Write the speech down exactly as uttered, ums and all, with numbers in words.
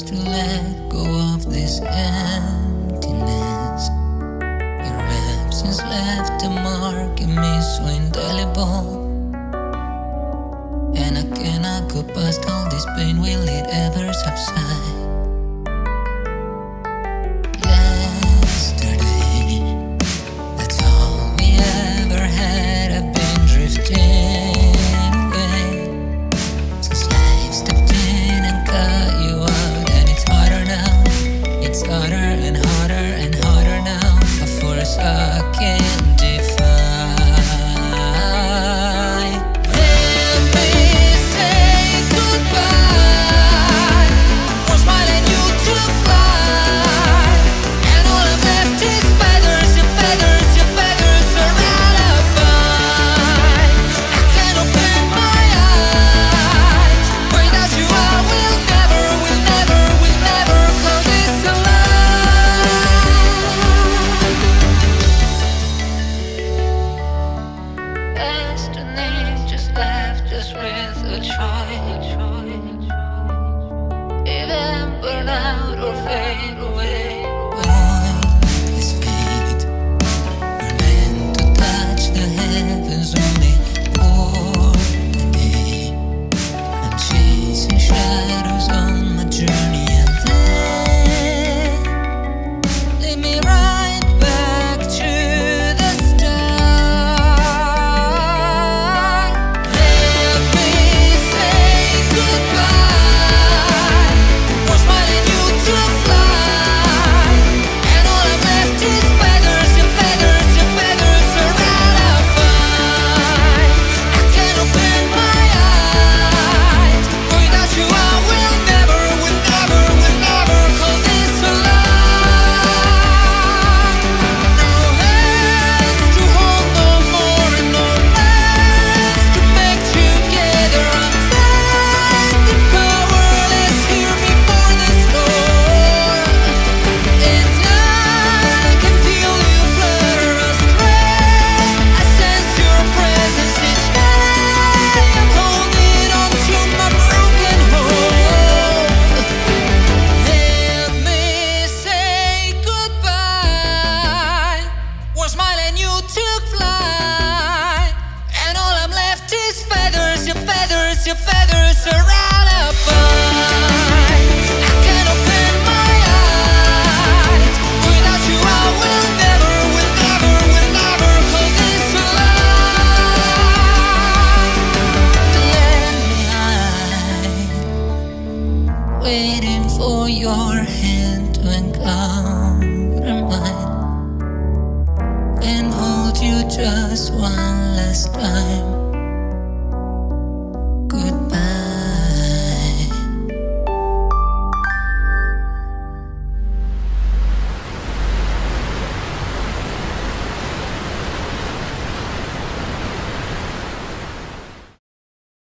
used to let go of this emptiness. Your absence left a mark in me so indelible, and I cannot go past all this pain. Will it ever subside? Your feathers are out of fun. Just one last time.